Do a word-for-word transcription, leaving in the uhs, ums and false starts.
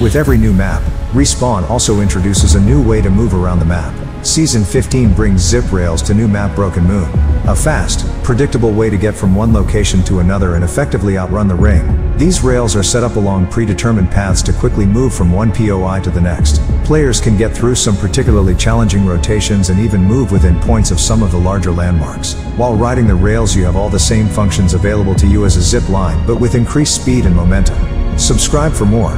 With every new map, Respawn also introduces a new way to move around the map. Season fifteen brings Zip Rails to new map Broken Moon. A fast, predictable way to get from one location to another and effectively outrun the ring. These rails are set up along predetermined paths to quickly move from one P O I to the next. Players can get through some particularly challenging rotations and even move within points of some of the larger landmarks. While riding the rails, you have all the same functions available to you as a zip line, but with increased speed and momentum. Subscribe for more.